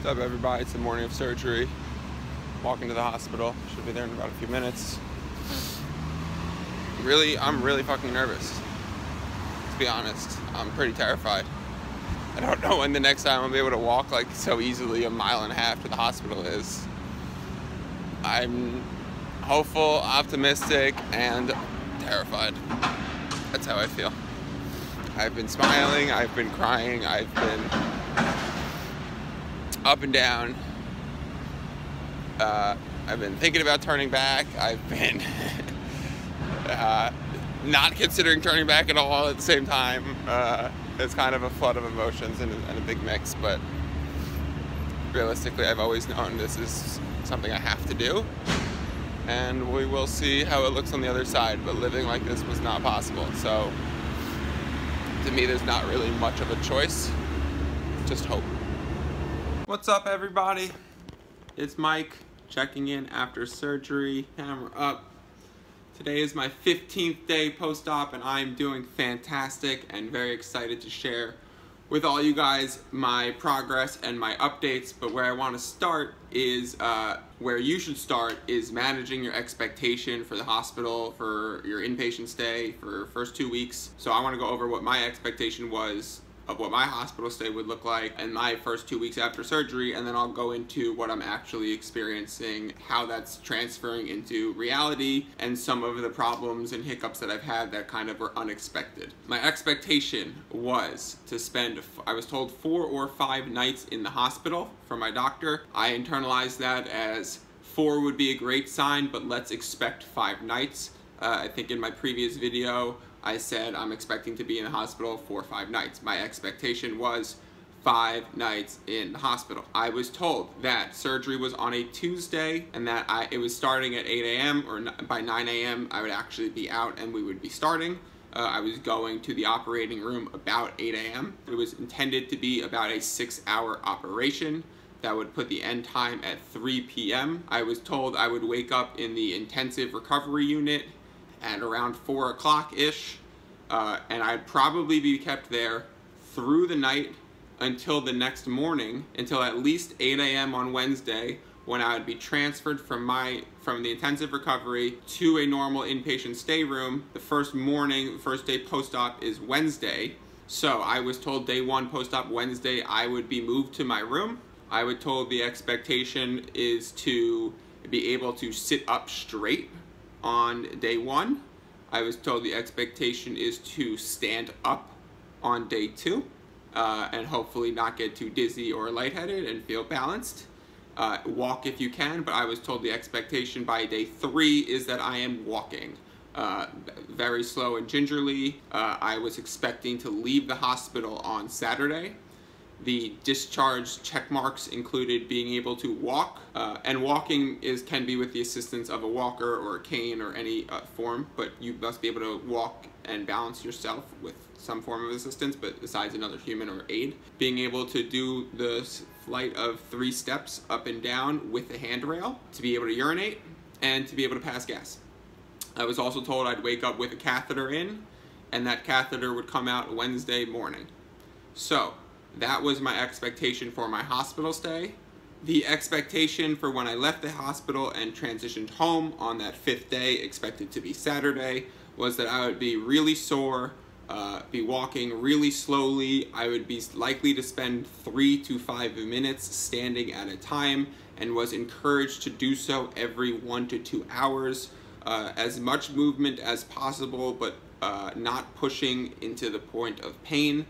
What's up, everybody? It's the morning of surgery. Walking to the hospital. Should be there in about a few minutes. I'm really fucking nervous. To be honest, I'm pretty terrified. I don't know when the next time I'll be able to walk like so easily a mile and a half to the hospital is. I'm hopeful, optimistic, and terrified. That's how I feel. I've been smiling, I've been crying, I've been up and down. I've been thinking about turning back. I've been not considering turning back at all at the same time. It's kind of a flood of emotions and a big mix, but realistically, I've always known this is something I have to do, and we will see how it looks on the other side, but living like this was not possible. So to me, there's not really much of a choice, just hope. What's up, everybody? It's Mike, checking in after surgery, hammer up. Today is my 15th day post-op, and I'm doing fantastic and very excited to share with all you guys my progress and my updates. But where I want to start is, where you should start is managing your expectation for the hospital, for your inpatient stay, for first 2 weeks. So I want to go over what my expectation was of what my hospital stay would look like in my first 2 weeks after surgery, and then I'll go into what I'm actually experiencing, how that's transferring into reality, and some of the problems and hiccups that I've had that kind of were unexpected. My expectation was to spend, I was told, 4 or 5 nights in the hospital from my doctor. I internalized that as 4 would be a great sign, but let's expect 5 nights. I think in my previous video, I said I'm expecting to be in the hospital for 5 nights. My expectation was 5 nights in the hospital. I was told that surgery was on a Tuesday and that it was starting at 8 a.m. or by 9 a.m. I would actually be out and we would be starting. I was going to the operating room about 8 a.m. It was intended to be about a 6-hour operation. That would put the end time at 3 p.m. I was told I would wake up in the intensive recovery unit at around 4 o'clock-ish, and I'd probably be kept there through the night until the next morning, until at least 8 a.m. on Wednesday, when I would be transferred from the intensive recovery to a normal inpatient stay room. The first morning, the first day post-op is Wednesday, so I was told day 1 post-op Wednesday I would be moved to my room. I was told the expectation is to be able to sit up straight on day 1. I was told the expectation is to stand up on day 2 and hopefully not get too dizzy or lightheaded and feel balanced. Walk if you can, but I was told the expectation by day 3 is that I am walking very slow and gingerly. I was expecting to leave the hospital on Saturday. The discharge check marks included being able to walk, and walking can be with the assistance of a walker or a cane or any form, but you must be able to walk and balance yourself with some form of assistance, but besides another human or aid. Being able to do the flight of 3 steps up and down with a handrail, to be able to urinate, and to be able to pass gas. I was also told I'd wake up with a catheter in, and that catheter would come out Wednesday morning. So that was my expectation for my hospital stay. The expectation for when I left the hospital and transitioned home on that 5th day, expected to be Saturday, was that I would be really sore, be walking really slowly. I would be likely to spend 3 to 5 minutes standing at a time, and was encouraged to do so every 1 to 2 hours. As much movement as possible, but not pushing into the point of pain.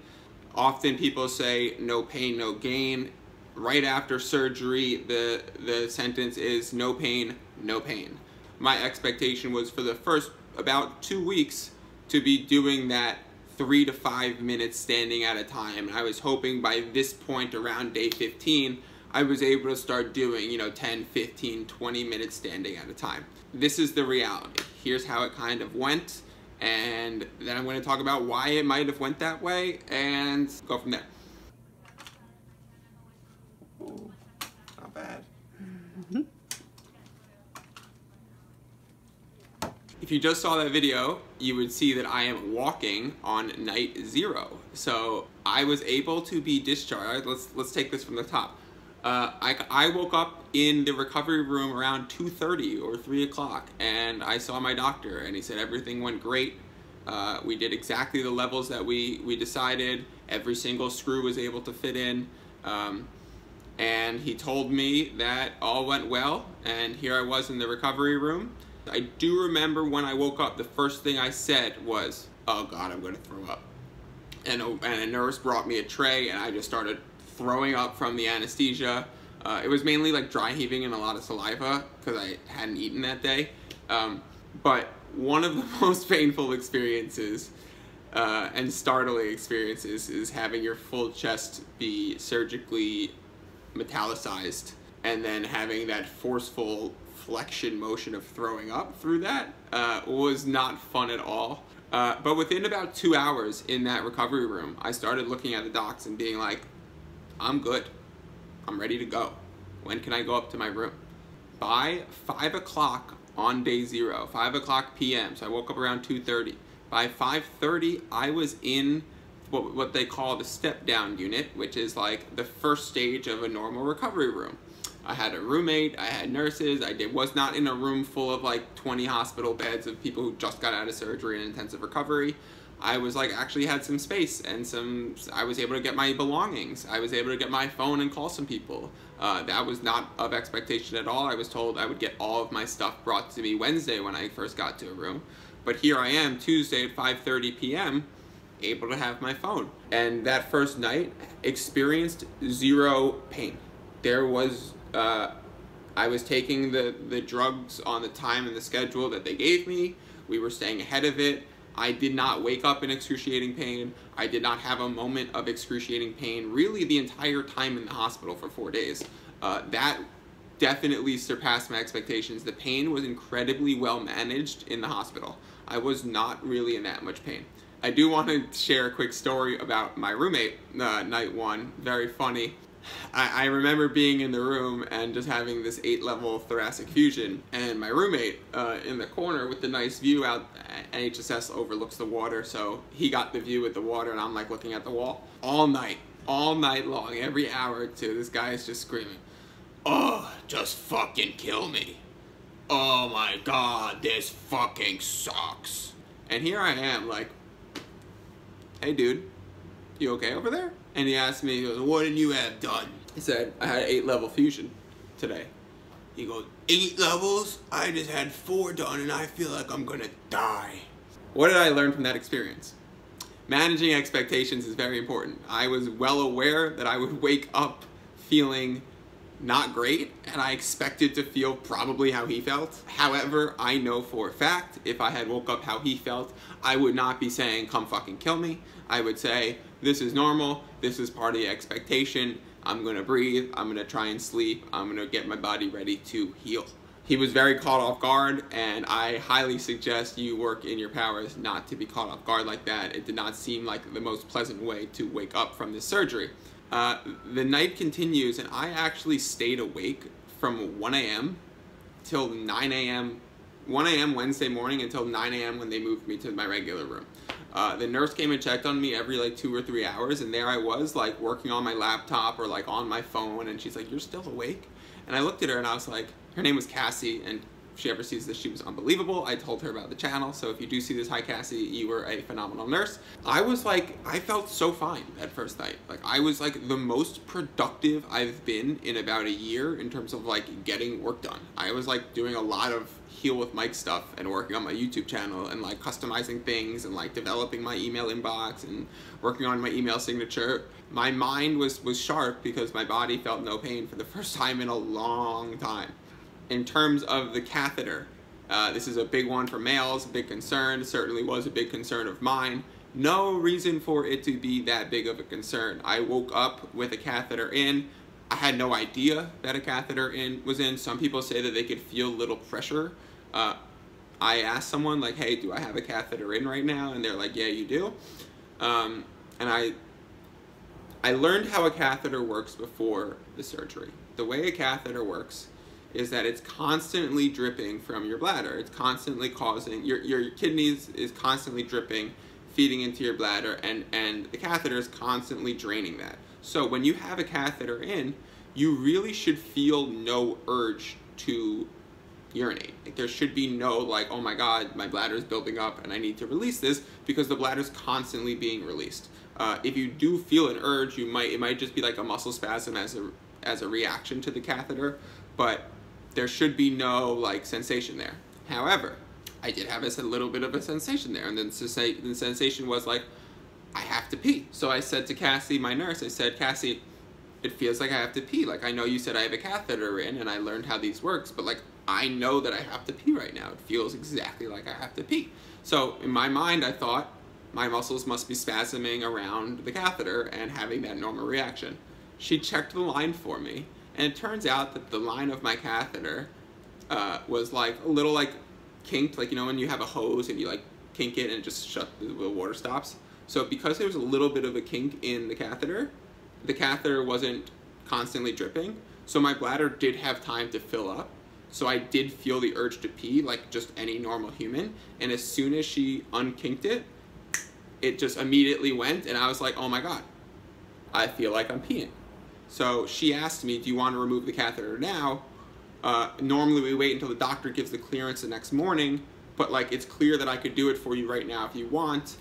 Often people say, no pain, no gain. Right after surgery, the sentence is, no pain, no pain. My expectation was for the first about 2 weeks to be doing that 3 to 5 minutes standing at a time. And I was hoping by this point, around day 15, I was able to start doing, 10, 15, 20 minutes standing at a time. This is the reality. Here's how it kind of went. And then I'm going to talk about why it might have went that way and go from there. Ooh, not bad. Mm-hmm. If you just saw that video, you would see that I am walking on night 0. So I was able to be discharged. Let's take this from the top. I woke up in the recovery room around 2:30 or 3 o'clock, and I saw my doctor, and he said everything went great. We did exactly the levels that we decided. Every single screw was able to fit in. And he told me that all went well, and here I was in the recovery room. I do remember when I woke up, the first thing I said was, "Oh God, I'm going to throw up." And a nurse brought me a tray, and I just started throwing up from the anesthesia. It was mainly like dry heaving and a lot of saliva because I hadn't eaten that day. But one of the most painful experiences and startling experiences is having your full chest be surgically metallicized and then having that forceful flexion motion of throwing up through that was not fun at all. But within about 2 hours in that recovery room, I started looking at the docs and being like, "I'm good. I'm ready to go. When can I go up to my room?" By 5 o'clock on day zero, 5 o'clock p.m., so I woke up around 2:30. By 5:30, I was in what they call the step-down unit, which is like the first stage of a normal recovery room. I had a roommate, I had nurses, was not in a room full of like 20 hospital beds of people who just got out of surgery and intensive recovery. I was like, actually had some space and some, I was able to get my belongings. I was able to get my phone and call some people. That was not of expectation at all. I was told I would get all of my stuff brought to me Wednesday when I first got to a room. But here I am Tuesday at 5:30 p.m. able to have my phone. And that first night experienced zero pain. There was, I was taking the drugs on the time and the schedule that they gave me. We were staying ahead of it. I did not wake up in excruciating pain. I did not have a moment of excruciating pain really the entire time in the hospital for 4 days. That definitely surpassed my expectations. The pain was incredibly well managed in the hospital. I was not really in that much pain. I do want to share a quick story about my roommate night one, very funny. I remember being in the room and just having this 8-level thoracic fusion, and my roommate in the corner with the nice view out, HSS overlooks the water, so he got the view with the water, and I'm like looking at the wall all night long, every hour or two. This guy is just screaming, "Oh, just fucking kill me. Oh my God, this fucking sucks." And here I am like, "Hey dude, you okay over there?" And he asked me, he goes, "What did you have done?" I said, "I had an 8-level fusion today." He goes, "8 levels? I just had 4 done and I feel like I'm gonna die." What did I learn from that experience? Managing expectations is very important. I was well aware that I would wake up feeling not great, and I expected to feel probably how he felt. However, I know for a fact, if I had woke up how he felt, I would not be saying, "Come fucking kill me." I would say, "This is normal, this is part of the expectation, I'm gonna breathe, I'm gonna try and sleep, I'm gonna get my body ready to heal." He was very caught off guard, and I highly suggest you work in your powers not to be caught off guard like that. It did not seem like the most pleasant way to wake up from this surgery. The night continues, and I actually stayed awake from 1 a.m. till 9 a.m. 1 a.m. Wednesday morning until 9 a.m. when they moved me to my regular room. The nurse came and checked on me every like 2 or 3 hours, and there I was like working on my laptop or like on my phone, and she's like, "You're still awake?" And I looked at her and I was like, her name was Cassie, and if she ever sees this, she was unbelievable. I told her about the channel, so if you do see this, hi Cassie, you were a phenomenal nurse. I was like, I felt so fine that first night. Like I was like the most productive I've been in about a year in terms of like getting work done. I was like doing a lot of Heal with Mike stuff and working on my YouTube channel and like customizing things and like developing my email inbox and working on my email signature. My mind was sharp because my body felt no pain for the first time in a long time. In terms of the catheter, this is a big one for males, a big concern, certainly was a big concern of mine. No reason for it to be that big of a concern. I woke up with a catheter in. I had no idea that a catheter was in. Some people say that they could feel little pressure. I asked someone like, "Hey, do I have a catheter in right now?" And they're like, "Yeah, you do." And I learned how a catheter works before the surgery. The way a catheter works is that it's constantly dripping from your bladder. It's constantly causing, your kidneys is constantly dripping, feeding into your bladder, and the catheter is constantly draining that. So when you have a catheter in, you really should feel no urge to urinate. Like, there should be no like, oh my god, my bladder is building up and I need to release this, because the bladder is constantly being released. If you do feel an urge, it might just be like a muscle spasm as a reaction to the catheter, but there should be no like sensation there. However, I did have a little bit of a sensation there, and then the sensation was like, I have to pee. So I said to Cassie, my nurse, I said, Cassie, it feels like I have to pee. Like, I know you said I have a catheter in and I learned how these works, but like, I know that I have to pee right now. It feels exactly like I have to pee. So in my mind, I thought my muscles must be spasming around the catheter and having that normal reaction. She checked the line for me, and it turns out that the line of my catheter was like a little like kinked, like, you know, when you have a hose and you like kink it and just shut the water stops. So because there was a little bit of a kink in the catheter wasn't constantly dripping. So my bladder did have time to fill up. So I did feel the urge to pee like just any normal human. And as soon as she unkinked it, it just immediately went, and I was like, oh my god, I feel like I'm peeing. So she asked me, do you want to remove the catheter now? Normally we wait until the doctor gives the clearance the next morning, but like, it's clear that I could do it for you right now if you want.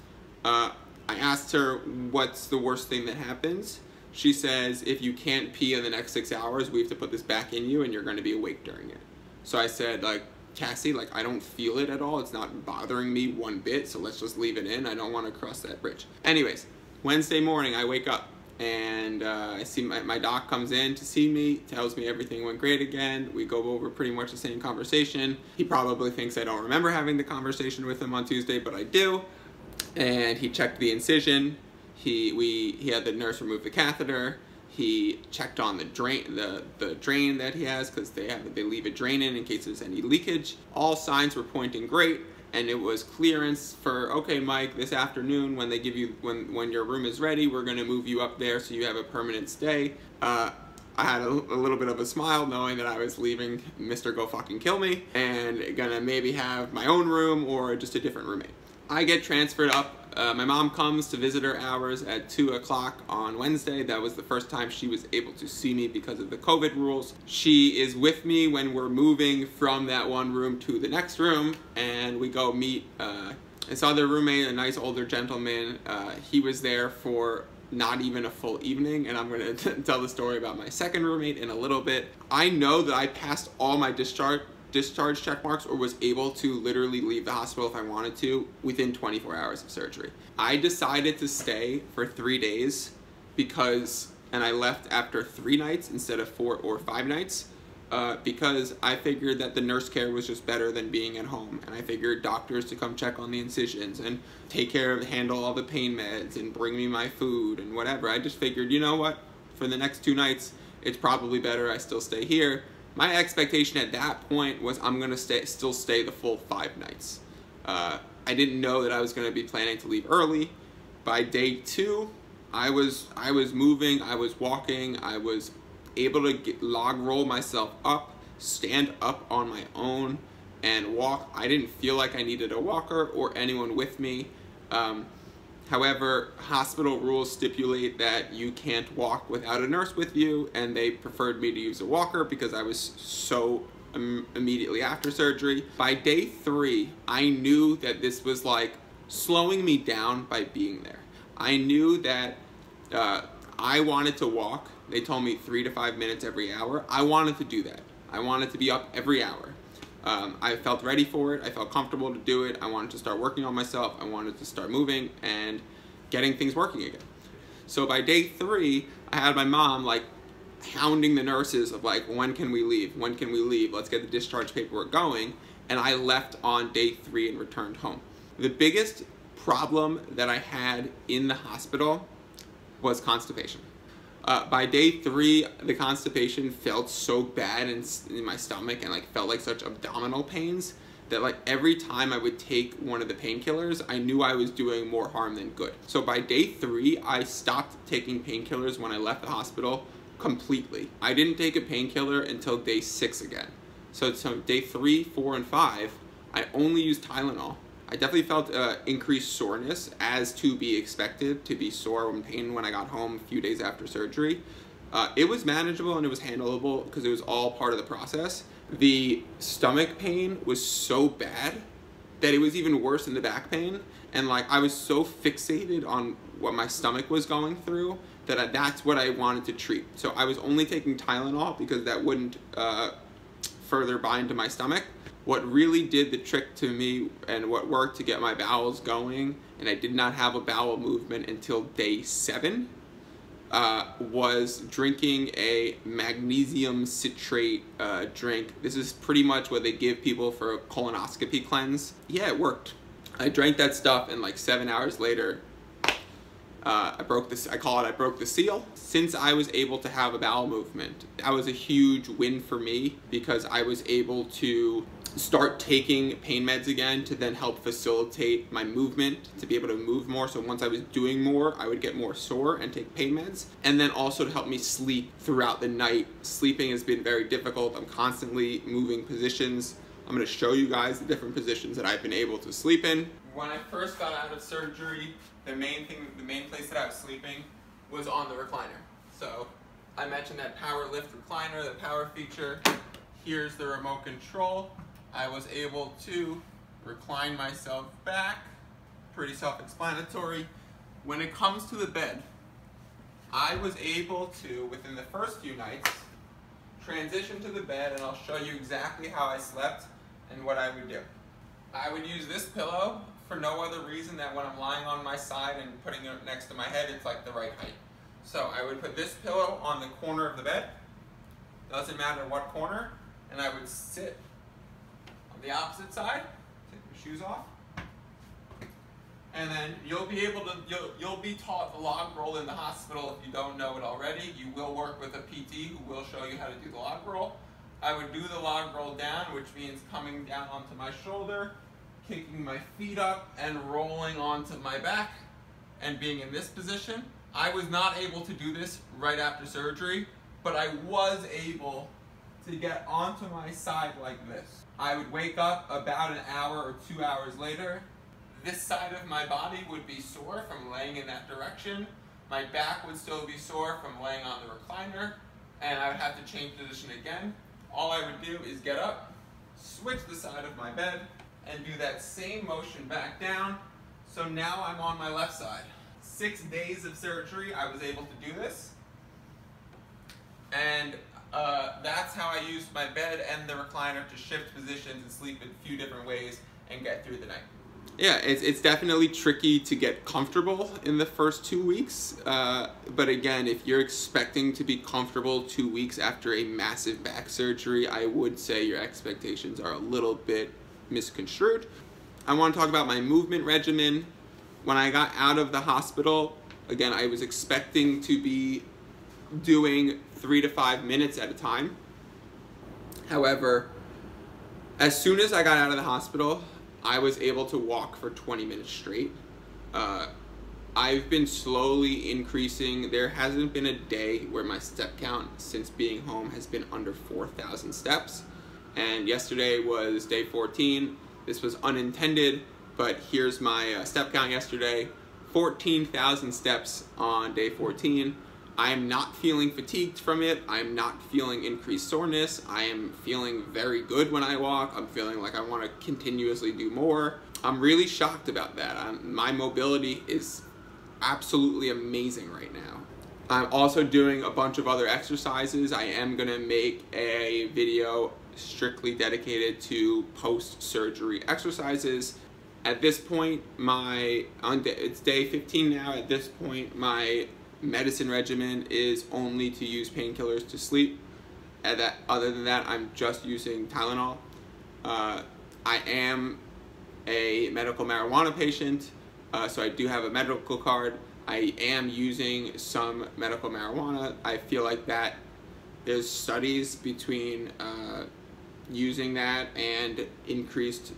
I asked her, what's the worst thing that happens? She says, if you can't pee in the next 6 hours, we have to put this back in you and you're going to be awake during it. So I said, like, Cassie, like, I don't feel it at all. It's not bothering me one bit, so let's just leave it in. I don't want to cross that bridge. Anyways, Wednesday morning, I wake up, and I see my doc comes in to see me, tells me everything went great again. We go over pretty much the same conversation. He probably thinks I don't remember having the conversation with him on Tuesday, but I do. And he checked the incision. He had the nurse remove the catheter. He checked on the drain, the drain that he has, because they leave a drain in case there's any leakage. All signs were pointing great, and it was clearance for, okay, Mike, this afternoon when they give you, when your room is ready, we're gonna move you up there so you have a permanent stay. I had a little bit of a smile knowing that I was leaving Mr. Go Fucking Kill Me and gonna maybe have my own room or just a different roommate. I get transferred up. My mom comes to visitor hours at 2 o'clock on Wednesday. That was the first time she was able to see me because of the COVID rules. She is with me when we're moving from that one room to the next room, and we go meet this other roommate, a nice older gentleman. He was there for not even a full evening, and I'm going to tell the story about my second roommate in a little bit. I know that I passed all my discharge check marks, or was able to literally leave the hospital if I wanted to within 24 hours of surgery. I decided to stay for 3 days because, and I left after 3 nights instead of 4 or 5 nights, because I figured that the nurse care was just better than being at home, and I figured doctors to come check on the incisions and take care of, handle all the pain meds and bring me my food and whatever. I just figured, you know what, for the next 2 nights, it's probably better I still stay here. My expectation at that point was I'm going to still stay the full 5 nights. I didn't know that I was going to be planning to leave early. By day 2, I was moving, I was walking, I was able to log roll myself up, stand up on my own, and walk. I didn't feel like I needed a walker or anyone with me. However, hospital rules stipulate that you can't walk without a nurse with you, and they preferred me to use a walker because I was so immediately after surgery. By day 3, I knew that this was like slowing me down by being there. I knew that I wanted to walk. They told me 3 to 5 minutes every hour. I wanted to do that. I wanted to be up every hour. I felt ready for it, I felt comfortable to do it, I wanted to start working on myself, I wanted to start moving and getting things working again. So by day 3, I had my mom like hounding the nurses of like, when can we leave, when can we leave, let's get the discharge paperwork going, and I left on day 3 and returned home. The biggest problem that I had in the hospital was constipation. By day 3, the constipation felt so bad in my stomach, and like felt like such abdominal pains that like every time I would take one of the painkillers, I knew I was doing more harm than good. So by day 3, I stopped taking painkillers when I left the hospital completely. I didn't take a painkiller until day 6 again. So day 3, 4, and 5, I only used Tylenol. I definitely felt increased soreness, as to be expected, to be sore and pain when I got home a few days after surgery. It was manageable and it was handleable because it was all part of the process. The stomach pain was so bad that it was even worse than the back pain. And like, I was so fixated on what my stomach was going through that that's what I wanted to treat. So I was only taking Tylenol because that wouldn't further bind to my stomach. What really did the trick to me and what worked to get my bowels going, and I did not have a bowel movement until day 7, was drinking a magnesium citrate drink. This is pretty much what they give people for a colonoscopy cleanse. Yeah, it worked. I drank that stuff and like 7 hours later, I broke the seal. Since I was able to have a bowel movement, that was a huge win for me because I was able to start taking pain meds again to then help facilitate my movement, to be able to move more. So once I was doing more, I would get more sore and take pain meds. And then also to help me sleep throughout the night. Sleeping has been very difficult. I'm constantly moving positions. I'm gonna show you guys the different positions that I've been able to sleep in. When I first got out of surgery, the main place that I was sleeping was on the recliner. So I mentioned that power lift recliner, the power feature. Here's the remote control. I was able to recline myself back, pretty self-explanatory. When it comes to the bed, I was able to, within the first few nights, transition to the bed, and I'll show you exactly how I slept and what I would do. I would use this pillow for no other reason than when I'm lying on my side and putting it next to my head, it's like the right height. So I would put this pillow on the corner of the bed, doesn't matter what corner, and I would sit on the opposite side, take my shoes off, and then you'll be taught the log roll in the hospital if you don't know it already. You will work with a PT who will show you how to do the log roll. I would do the log roll down, which means coming down onto my shoulder, kicking my feet up and rolling onto my back and being in this position. I was not able to do this right after surgery, but I was able to get onto my side like this. I would wake up about an hour or 2 hours later. This side of my body would be sore from laying in that direction. My back would still be sore from laying on the recliner, and I would have to change position again. All I would do is get up, switch the side of my bed, and do that same motion back down. So now I'm on my left side. 6 days of surgery, I was able to do this. And that's how I used my bed and the recliner to shift positions and sleep in a few different ways and get through the night. Yeah, it's definitely tricky to get comfortable in the first 2 weeks. But again, if you're expecting to be comfortable 2 weeks after a massive back surgery, I would say your expectations are a little bit misconstrued. I want to talk about my movement regimen. When I got out of the hospital, again, I was expecting to be doing 3 to 5 minutes at a time. However, as soon as I got out of the hospital, I was able to walk for 20 minutes straight. I've been slowly increasing. There hasn't been a day where my step count since being home has been under 4,000 steps. And yesterday was day 14. This was unintended, but here's my step count yesterday. 14,000 steps on day 14. I am not feeling fatigued from it. I'm not feeling increased soreness. I am feeling very good when I walk. I'm feeling like I want to continuously do more. I'm really shocked about that. My mobility is absolutely amazing right now. I'm also doing a bunch of other exercises. I am gonna make a video strictly dedicated to post-surgery exercises. At this point, it's day 15 now. At this point, my medicine regimen is only to use painkillers to sleep. And that, other than that, I'm just using Tylenol. I am a medical marijuana patient, so I do have a medical card. I am using some medical marijuana. I feel like that there's studies between using that and increased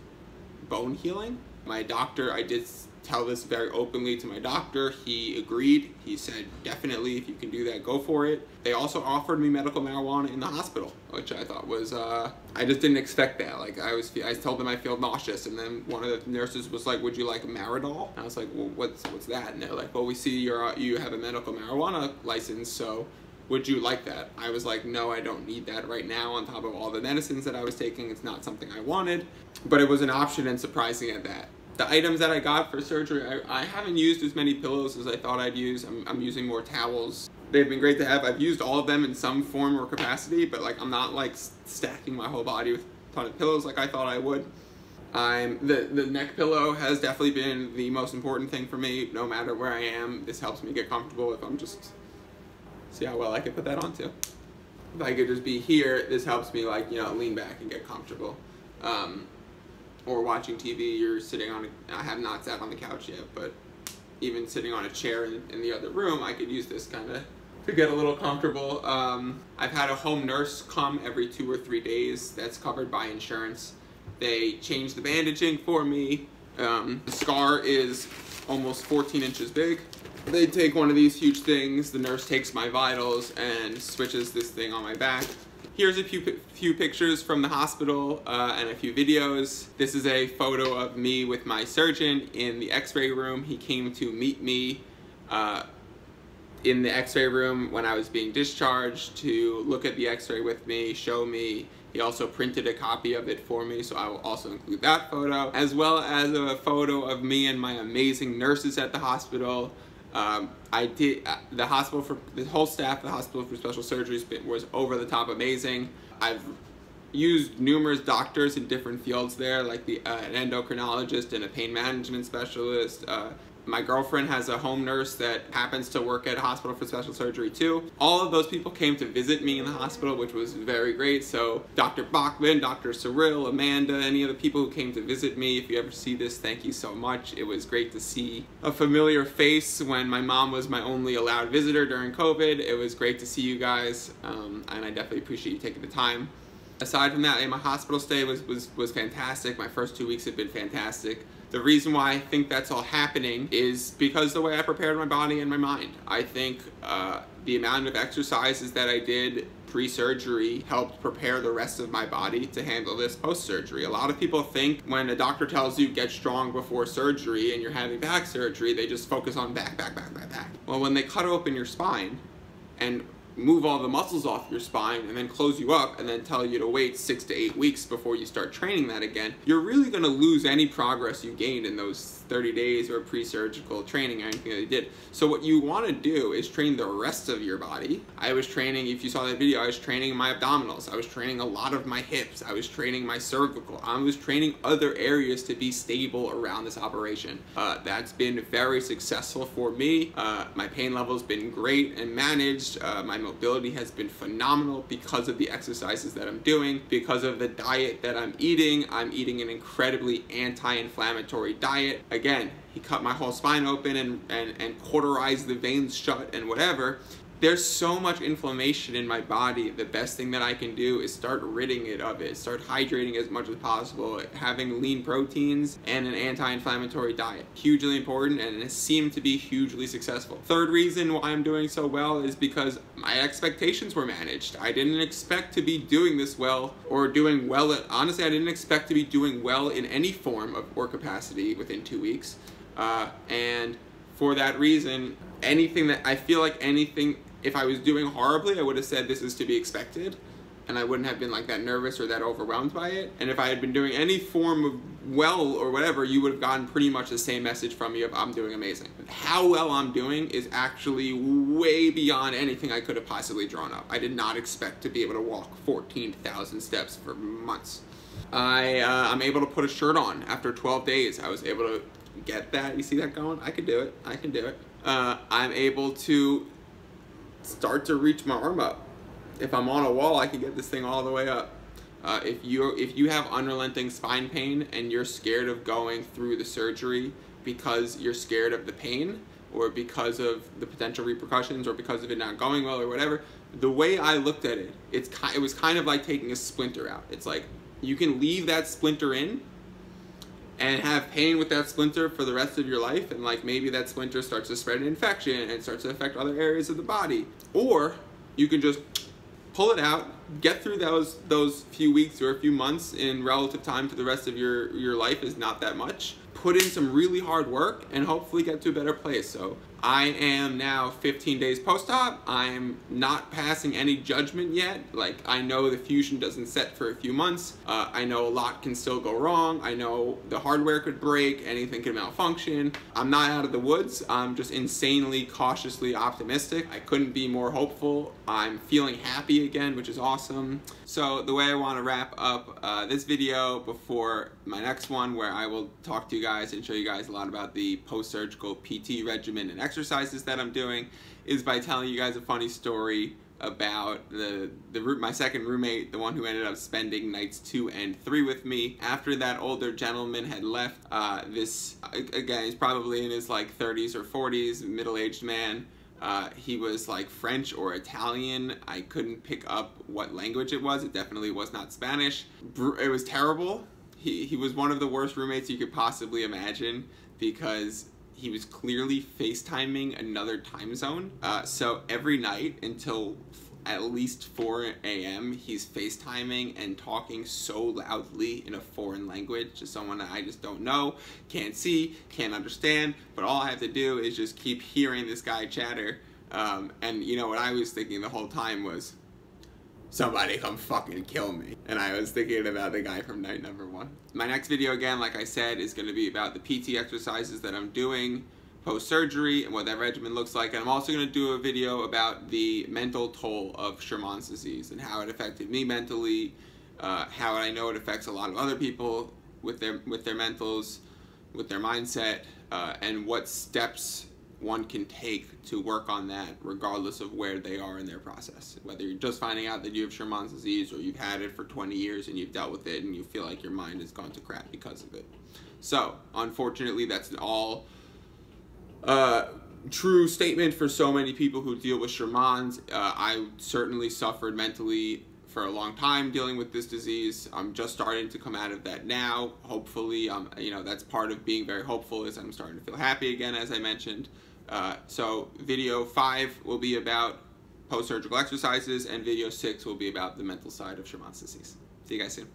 bone healing. My doctor, I did tell this very openly to my doctor. He agreed. He said, definitely, if you can do that, go for it. They also offered me medical marijuana in the hospital, which I thought was, I just didn't expect that. Like I told them I feel nauseous, and then one of the nurses was like, would you like Maradol? And I was like, well, what's that? And they're like, well, we see you have a medical marijuana license, so would you like that? I was like, no, I don't need that right now on top of all the medicines that I was taking. It's not something I wanted, but it was an option and surprising at that. The items that I got for surgery, I haven't used as many pillows as I thought I'd use. I'm using more towels. They've been great to have. I've used all of them in some form or capacity, but like I'm not like stacking my whole body with a ton of pillows like I thought I would. The neck pillow has definitely been the most important thing for me. No matter where I am, this helps me get comfortable. If I'm just, see how well I can put that onto. If I could just be here, this helps me like, you know, lean back and get comfortable. Or watching TV, you're sitting on, I have not sat on the couch yet, but even sitting on a chair in the other room, I could use this kind of to get a little comfortable. I've had a home nurse come every 2 or 3 days. That's covered by insurance. They changed the bandaging for me. The scar is almost 14 inches big. They take one of these huge things, the nurse takes my vitals and switches this thing on my back. Here's a few pictures from the hospital and a few videos. This is a photo of me with my surgeon in the x-ray room. He came to meet me in the x-ray room when I was being discharged to look at the x-ray with me, show me. He also printed a copy of it for me, so I will also include that photo, as well as a photo of me and my amazing nurses at the hospital. The hospital, for the whole staff of the hospital for special surgeries, was over the top amazing. I've used numerous doctors in different fields there, like an endocrinologist and a pain management specialist. My girlfriend has a home nurse that happens to work at a hospital for special surgery too. All of those people came to visit me in the hospital, which was very great. So Dr. Bachman, Dr. Cyril, Amanda, any of the people who came to visit me, if you ever see this, thank you so much. It was great to see a familiar face when my mom was my only allowed visitor during COVID. It was great to see you guys, and I definitely appreciate you taking the time. Aside from that, my hospital stay was fantastic. My first 2 weeks have been fantastic. The reason why I think that's all happening is because the way I prepared my body and my mind. I think the amount of exercises that I did pre-surgery helped prepare the rest of my body to handle this post-surgery. A lot of people think when a doctor tells you get strong before surgery and you're having back surgery, they just focus on back, back, back, back, back. Well, when they cut open your spine and move all the muscles off your spine and then close you up and then tell you to wait 6 to 8 weeks before you start training that again, you're really going to lose any progress you gained in those 30 days or pre-surgical training or anything that they did. So what you want to do is train the rest of your body. I was training, if you saw that video, I was training my abdominals. I was training a lot of my hips. I was training my cervical. I was training other areas to be stable around this operation. That's been very successful for me. My pain level's been great and managed. My mobility has been phenomenal because of the exercises that I'm doing, because of the diet that I'm eating. I'm eating an incredibly anti-inflammatory diet. Again, he cut my whole spine open and cauterized the veins shut and whatever. There's so much inflammation in my body. The best thing that I can do is start ridding it of it, start hydrating as much as possible, having lean proteins and an anti-inflammatory diet. Hugely important, and it seemed to be hugely successful. Third reason why I'm doing so well is because my expectations were managed. I didn't expect to be doing this well or doing well at, honestly, I didn't expect to be doing well in any form of or capacity within 2 weeks. And for that reason, anything that I feel like anything, if I was doing horribly, I would have said this is to be expected, and I wouldn't have been like that nervous or that overwhelmed by it. And if I had been doing any form of well or whatever, you would have gotten pretty much the same message from me of I'm doing amazing. How well I'm doing is actually way beyond anything I could have possibly drawn up. I did not expect to be able to walk 14,000 steps for months. I'm able to put a shirt on after 12 days. I was able to get that. You see that going? I can do it. I can do it. I'm able to start to reach my arm up. If I'm on a wall, I can get this thing all the way up. If you have unrelenting spine pain and you're scared of going through the surgery because you're scared of the pain or because of the potential repercussions or because of it not going well or whatever, the way I looked at it, it was kind of like taking a splinter out. It's like you can leave that splinter in and have pain with that splinter for the rest of your life, and like maybe that splinter starts to spread an infection and starts to affect other areas of the body. Or you can just pull it out, get through those few weeks or a few months in relative time to the rest of your life is not that much. Put in some really hard work and hopefully get to a better place. So I am now 15 days post-op. I'm not passing any judgment yet. Like, I know the fusion doesn't set for a few months. I know a lot can still go wrong. I know the hardware could break, anything could malfunction. I'm not out of the woods. I'm just insanely cautiously optimistic. I couldn't be more hopeful. I'm feeling happy again, which is awesome. So the way I want to wrap up this video before my next one, where I will talk to you guys and show you guys a lot about the post-surgical PT regimen and exercises that I'm doing, is by telling you guys a funny story about my second roommate, the one who ended up spending nights 2 and 3 with me. After that older gentleman had left, this, again, he's probably in his like 30s or 40s, middle-aged man. He was like French or Italian. I couldn't pick up what language it was. It definitely was not Spanish. It was terrible. He was one of the worst roommates you could possibly imagine, because he was clearly FaceTiming another time zone. So every night until at least 4 a.m. he's FaceTiming and talking so loudly in a foreign language to someone that I just don't know, can't see, can't understand, but all I have to do is just keep hearing this guy chatter. And you know what I was thinking the whole time was, somebody come fucking kill me. And I was thinking about the guy from night number 1. My next video, again, like I said, is going to be about the PT exercises that I'm doing post-surgery and what that regimen looks like. And I'm also going to do a video about the mental toll of Scheuermann's disease and how it affected me mentally, how I know it affects a lot of other people with their mentals, with their mindset, and what steps one can take to work on that regardless of where they are in their process. Whether you're just finding out that you have Scheuermann's disease or you've had it for 20 years and you've dealt with it and you feel like your mind has gone to crap because of it. So, unfortunately, that's an all true statement for so many people who deal with Scheuermann's. I certainly suffered mentally for a long time dealing with this disease. I'm just starting to come out of that now. Hopefully, you know, that's part of being very hopeful, is I'm starting to feel happy again, as I mentioned. So video 5 will be about post-surgical exercises, and video 6 will be about the mental side of Scheuermann's disease. See you guys soon.